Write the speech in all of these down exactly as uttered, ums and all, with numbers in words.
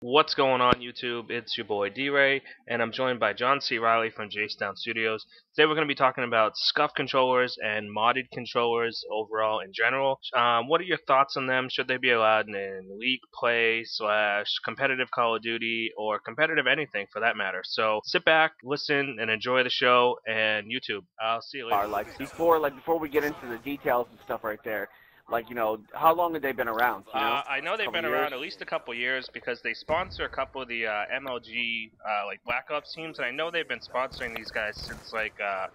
What's going on, YouTube? It's your boy D-Ray, and I'm joined by John C. Riley from JSDown Studios. Today we're going to be talking about Scuf controllers and modded controllers overall in general. Um, what are your thoughts on them? Should they be allowed in league play slash competitive Call of Duty or competitive anything for that matter? So sit back, listen, and enjoy the show and YouTube. I'll see you later. Right, like before, like before we get into the details and stuff right there. Like, you know, how long have they been around? You know? uh, I know they've been years? around at least a couple years because they sponsor a couple of the uh, M L G, uh, like, Black Ops teams. And I know they've been sponsoring these guys since, like, uh,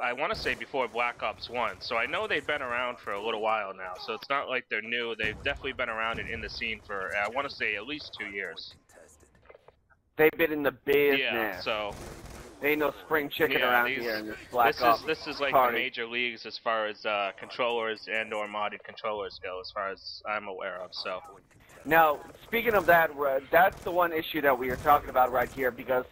I want to say before Black Ops one. So I know they've been around for a little while now. So it's not like they're new. They've definitely been around and in the scene for, I want to say, at least two years. They've been in the business. Yeah, so... They ain't no spring chicken yeah, around these, here in this Black this Ops is, This is like party. the major leagues as far as uh, controllers and or modded controllers go, as far as I'm aware of. So, now, speaking of that, that's the one issue that we are talking about right here, because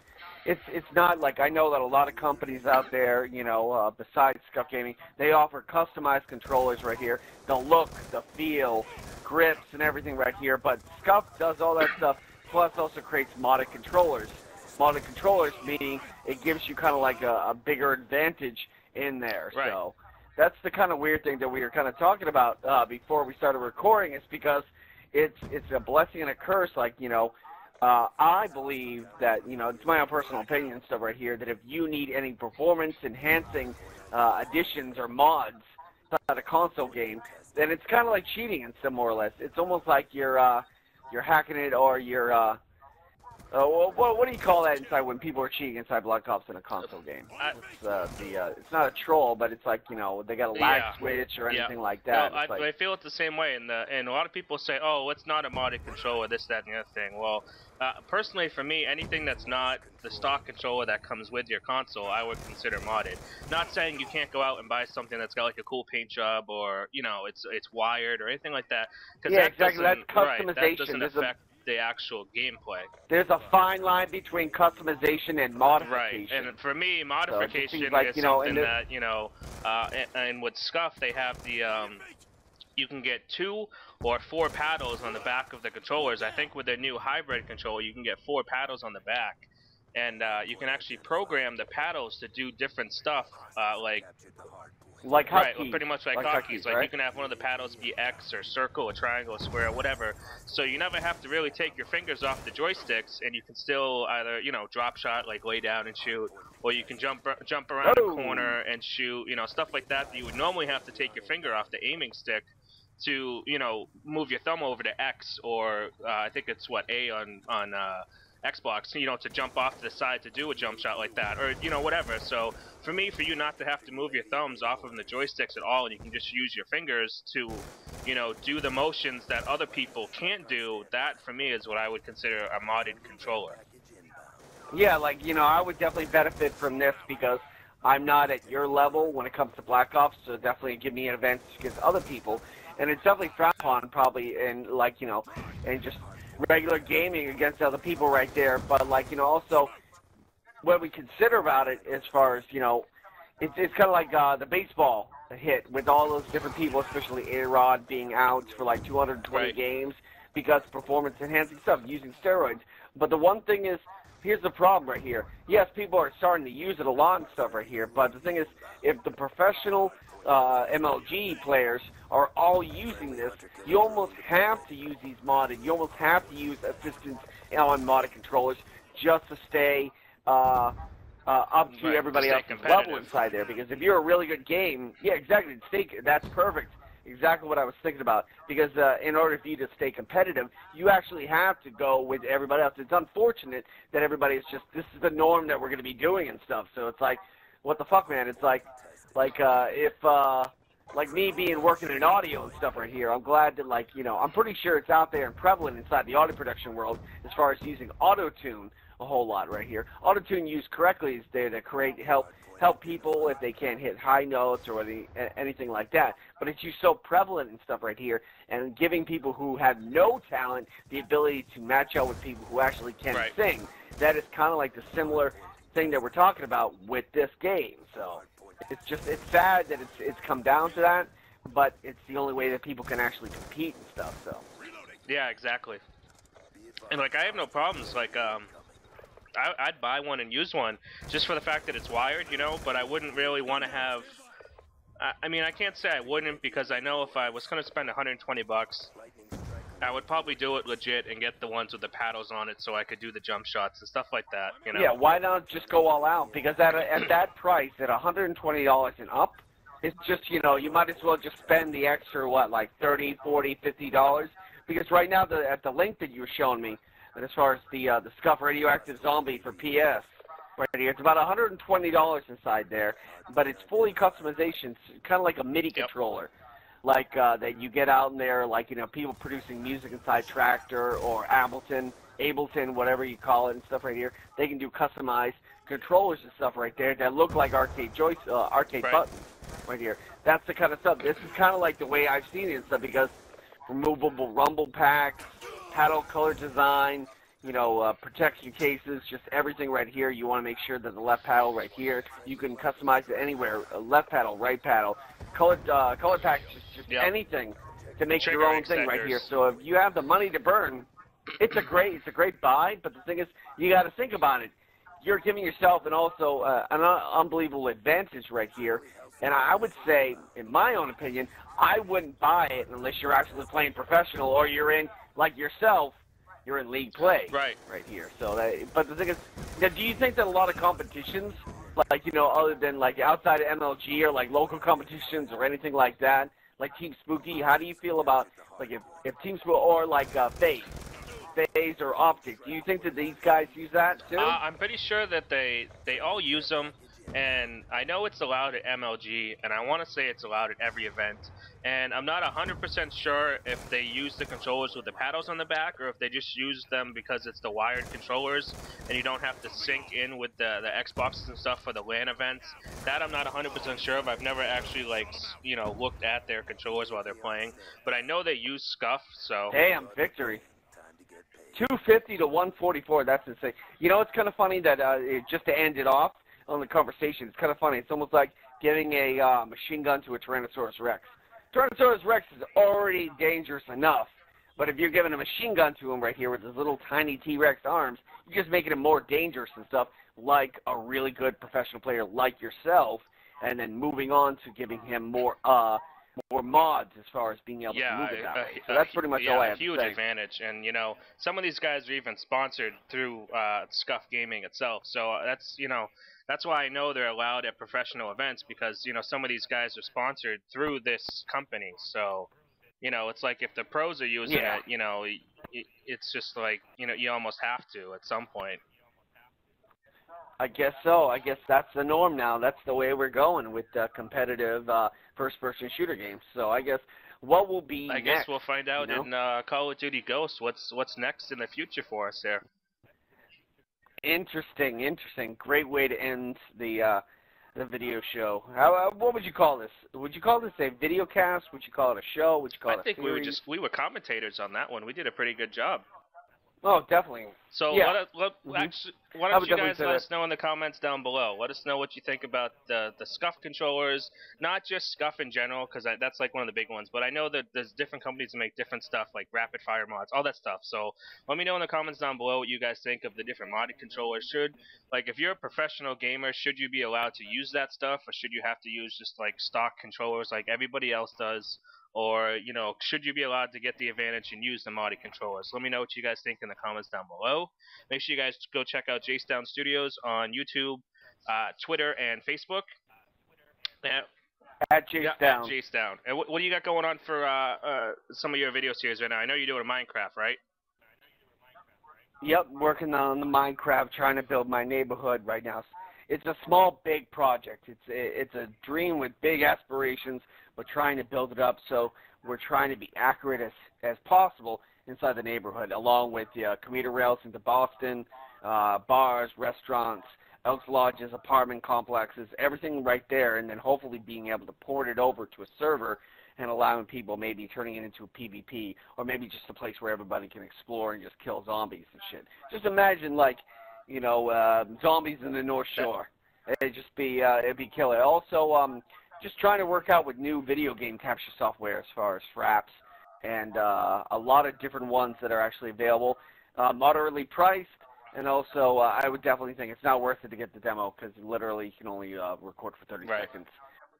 it's it's not like, I know that a lot of companies out there, you know, uh, besides Scuf Gaming, they offer customized controllers right here. The look, the feel, grips, and everything right here, but Scuf does all that stuff, plus also creates modded controllers. Modded controllers, meaning it gives you kind of like a, a bigger advantage in there. Right. So that's the kind of weird thing that we were kind of talking about uh, before we started recording. It's because it's it's a blessing and a curse. Like, you know, uh, I believe that, you know, it's my own personal opinion and stuff right here, that if you need any performance-enhancing uh, additions or mods at a console game, then it's kind of like cheating in some more or less. It's almost like you're, uh, you're hacking it or you're... Uh, Uh, well, what, what do you call that inside when people are cheating inside Black Ops in a console game? I, it's, uh, the, uh, it's not a troll, but it's like, you know, they got a lag yeah, switch or anything yeah. like that. No, I, like, I feel it the same way, and, the, and a lot of people say, oh, it's not a modded controller, this, that, and the other thing. Well, uh, personally for me, anything that's not the stock controller that comes with your console, I would consider modded. Not saying you can't go out and buy something that's got like a cool paint job or, you know, it's it's wired or anything like that. Yeah, that exactly. That's customization. Right, that doesn't There's affect... the actual gameplay. There's a fine line between customization and modification. Right, and for me, modification so like, is you know, something that, you know, uh, and, and with Scuf, they have the, um, you can get two or four paddles on the back of the controllers. I think with their new hybrid controller, you can get four paddles on the back. And uh, you can actually program the paddles to do different stuff, uh, like... Like right, well, pretty much like, like hotkeys. Like right? You can have one of the paddles be X or circle or triangle or square or whatever. So you never have to really take your fingers off the joysticks, and you can still either, you know, drop shot, like lay down and shoot, or you can jump jump around oh. a corner and shoot, you know, stuff like that that you would normally have to take your finger off the aiming stick to, you know, move your thumb over to X or uh, I think it's what A on on. Uh, Xbox, you know, to jump off to the side to do a jump shot like that, or, you know, whatever. So for me, for you not to have to move your thumbs off of the joysticks at all, and you can just use your fingers to, you know, do the motions that other people can't do, that for me is what I would consider a modded controller. Yeah, like, you know, I would definitely benefit from this because I'm not at your level when it comes to Black Ops, so definitely give me an advantage against other people. And it's definitely frowned upon probably in, like, you know, and just... regular gaming against other people right there, but like, you know, also what we consider about it as far as, you know, it's, it's kind of like uh, the baseball hit with all those different people, especially A-Rod being out for like two hundred twenty right. games because performance enhancing stuff, using steroids. But the one thing is, here's the problem right here. Yes, people are starting to use it a lot and stuff right here, but the thing is, if the professional uh, M L G players are all using this, you almost have to use these modded. You almost have to use assistance on modded controllers just to stay uh, uh, up to right. everybody else's level inside there. Because if you're a really good game, yeah, exactly. That's perfect. Exactly what I was thinking about. Because uh, in order for you to stay competitive, you actually have to go with everybody else. It's unfortunate that everybody is just, this is the norm that we're going to be doing and stuff. So it's like, what the fuck, man? It's like, like uh, if, uh, like me being working in audio and stuff right here, I'm glad that, like, you know, I'm pretty sure it's out there and prevalent inside the audio production world as far as using auto-tune a whole lot right here. Autotune used correctly is there to create help help people if they can't hit high notes or any, anything like that. But it's used so prevalent and stuff right here, and giving people who have no talent the ability to match up with people who actually can right. sing. That is kind of like the similar thing that we're talking about with this game. So it's just it's sad that it's it's come down to that, but it's the only way that people can actually compete and stuff. So yeah, exactly. And like I have no problems. Like um, I, I'd buy one and use one just for the fact that it's wired, you know. But I wouldn't really want to have. I, I mean, I can't say I wouldn't, because I know if I was going to spend one hundred twenty bucks, I would probably do it legit and get the ones with the paddles on it so I could do the jump shots and stuff like that, you know? Yeah, why not just go all out? Because at, a, at that price, at one hundred twenty dollars and up, it's just, you know, you might as well just spend the extra, what, like thirty, forty, fifty dollars? Because right now, the, at the link that you were showing me, and as far as the, uh, the Scuf Radioactive Zombie for P S, right here, it's about one hundred twenty dollars inside there, but it's fully customization, kind of like a MIDI yep. controller. Like uh, that you get out in there, like, you know, people producing music inside Tractor or Ableton, Ableton, whatever you call it and stuff right here. They can do customized controllers and stuff right there that look like arcade joystick, uh, arcade right. buttons right here. That's the kind of stuff. This is kind of like the way I've seen it and stuff, because removable rumble packs, paddle color design, you know, uh, protection cases, just everything right here. You want to make sure that the left paddle right here, you can customize it anywhere, uh, left paddle, right paddle, color, uh, color packages, just yep. anything to make Trigger your own extenders. Thing right here. So if you have the money to burn, it's a great, it's a great buy, but the thing is, you got to think about it. You're giving yourself and also uh, an un unbelievable advantage right here, and I would say, in my own opinion, I wouldn't buy it unless you're actually playing professional or you're in, like yourself, you're in league play right right here. So that, but the thing is, now, do you think that a lot of competitions, like, you know, other than like outside of M L G or like local competitions or anything like that, like Team Spooky, how do you feel about like if, if Team Spooky or like uh, FaZe, FaZe or Optic, do you think that these guys use that too? Uh, I'm pretty sure that they they all use them, and I know it's allowed at M L G, and I want to say it's allowed at every event. And I'm not one hundred percent sure if they use the controllers with the paddles on the back or if they just use them because it's the wired controllers and you don't have to sync in with the, the Xboxes and stuff for the LAN events. That I'm not one hundred percent sure of. I've never actually, like, you know, looked at their controllers while they're playing. But I know they use Scuf, so... Damn, victory. two fifty to one forty-four, that's insane. You know, it's kind of funny that, uh, it, just to end it off, on the conversation, it's kind of funny. It's almost like getting a uh, machine gun to a Tyrannosaurus Rex. Tyrannosaurus Rex is already dangerous enough, but if you're giving a machine gun to him right here with his little tiny T-Rex arms, you're just making him more dangerous and stuff, like a really good professional player like yourself, and then moving on to giving him more uh, more mods as far as being able yeah, to move it that uh, way. So uh, that's pretty much yeah, all I have to say. Yeah, a huge advantage, and you know, some of these guys are even sponsored through uh, Scuf Gaming itself, so uh, that's, you know, that's why I know they're allowed at professional events, because, you know, some of these guys are sponsored through this company. So, you know, it's like if the pros are using yeah. it, you know, it's just like, you know, you almost have to at some point. I guess so. I guess that's the norm now. That's the way we're going with uh, competitive uh, first-person shooter games. So I guess what will be I next, guess we'll find out you know? in uh, Call of Duty Ghost what's, what's next in the future for us there. Interesting, interesting. Great way to end the uh, the video show. How, what would you call this? Would you call this a video cast? Would you call it a show? Would you call I it a I think series? we were just we were commentators on that one. We did a pretty good job. Oh, definitely. So yeah. let, let, mm-hmm. actually, why don't you guys let that. us know in the comments down below. Let us know what you think about the, the Scuf controllers, not just Scuf in general, because that's like one of the big ones. But I know that there's different companies that make different stuff, like rapid fire mods, all that stuff. So let me know in the comments down below what you guys think of the different modded controllers. Should, like, if you're a professional gamer, should you be allowed to use that stuff, or should you have to use just like stock controllers like everybody else does? Or, you know, should you be allowed to get the advantage and use the modded controllers? Let me know what you guys think in the comments down below. Make sure you guys go check out JSDown Studios on YouTube, uh, Twitter, and Facebook. At, at JSDown. Yeah, at JSDown. And what, what do you got going on for uh, uh, some of your video series right now? I know you're doing Minecraft, right? Yep, working on the Minecraft, trying to build my neighborhood right now. It's a small, big project. It's it's a dream with big aspirations. We're trying to build it up, so we're trying to be accurate as as possible inside the neighborhood, along with the uh, commuter rails into Boston, uh, bars, restaurants, Elks Lodges, apartment complexes, everything right there, and then hopefully being able to port it over to a server and allowing people, maybe turning it into a PvP, or maybe just a place where everybody can explore and just kill zombies and shit. Just imagine, like, you know, uh, zombies in the North Shore. It'd just be, uh, it'd be killer. Also, um, just trying to work out with new video game capture software as far as fraps, and uh, a lot of different ones that are actually available, uh, moderately priced, and also uh, I would definitely think it's not worth it to get the demo because literally you can only uh, record for thirty right. seconds.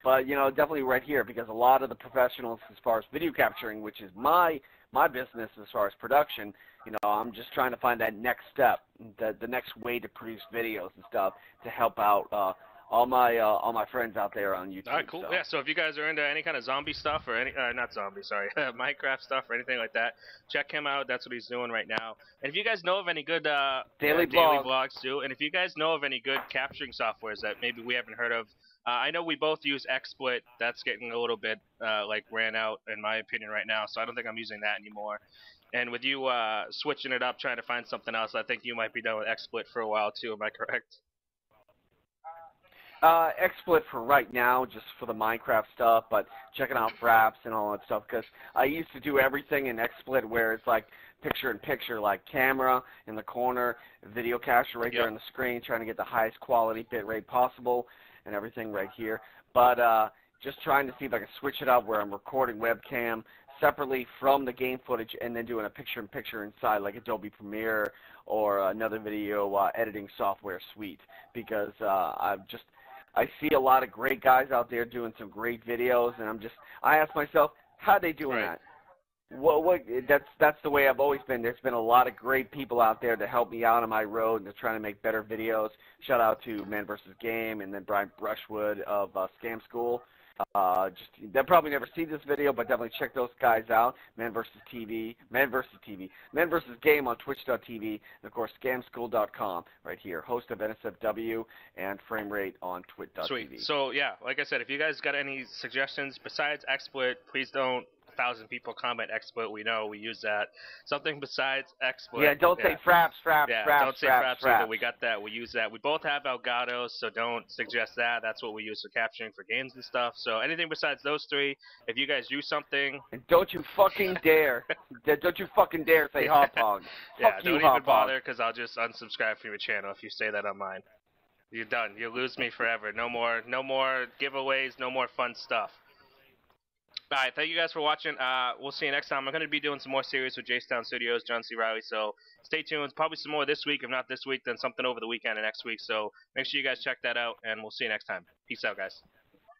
But, you know, definitely right here, because a lot of the professionals as far as video capturing, which is my my business as far as production, you know, I'm just trying to find that next step, the, the next way to produce videos and stuff to help out uh, all my uh, all my friends out there on YouTube. All right, cool. So. Yeah, so if you guys are into any kind of zombie stuff or any, uh, not zombie, sorry, Minecraft stuff or anything like that, check him out. That's what he's doing right now. And if you guys know of any good uh, daily, uh, blog. daily blogs too, and if you guys know of any good capturing softwares that maybe we haven't heard of, Uh, I know we both use XSplit. That's getting a little bit uh, like ran out in my opinion right now, so I don't think I'm using that anymore. And with you uh, switching it up, trying to find something else, I think you might be done with XSplit for a while too. Am I correct? Uh, XSplit for right now, just for the Minecraft stuff, but checking out fraps and all that stuff, because I used to do everything in XSplit where it's like picture in picture, like camera in the corner, video capture right yep. there on the screen, trying to get the highest quality bit rate possible. And everything right here, but uh, just trying to see if I can switch it up where I'm recording webcam separately from the game footage and then doing a picture-in-picture inside like Adobe Premiere or another video uh, editing software suite, because uh, I've just I see a lot of great guys out there doing some great videos, and I'm just I ask myself, how are they doing right. that? What what that's that's the way I've always been. There's been a lot of great people out there to help me out on my road and they're trying to make better videos. Shout out to Man versus. Game and then Brian Brushwood of uh, Scam School. Uh, just, they'll probably never see this video, but definitely check those guys out. Man versus. T V, Man versus. T V, Man versus. Game on Twitch dot T V, and of course Scam School dot com right here. Host of N S F W and Framerate on Twitch dot T V. Sweet. So yeah, like I said, if you guys got any suggestions besides XSplit, please don't. Thousand people comment XSplit. We know we use that. Something besides XSplit. Yeah, don't yeah. say fraps, fraps, yeah, fraps. Don't say fraps, fraps, fraps either. We got that. We use that. We both have Elgato, so don't suggest that. That's what we use for capturing for games and stuff. So anything besides those three. If you guys use something, and don't you fucking dare, don't you fucking dare say hop hog. Yeah, Fuck don't you, even hop bother because I'll just unsubscribe from your channel if you say that on mine. You're done. You lose me forever. No more, no more giveaways. No more fun stuff. All right, thank you guys for watching. Uh, we'll see you next time. I'm going to be doing some more series with JSDown Studios, John C. Riley, so stay tuned. Probably some more this week. If not this week, then something over the weekend and next week. So make sure you guys check that out, and we'll see you next time. Peace out, guys.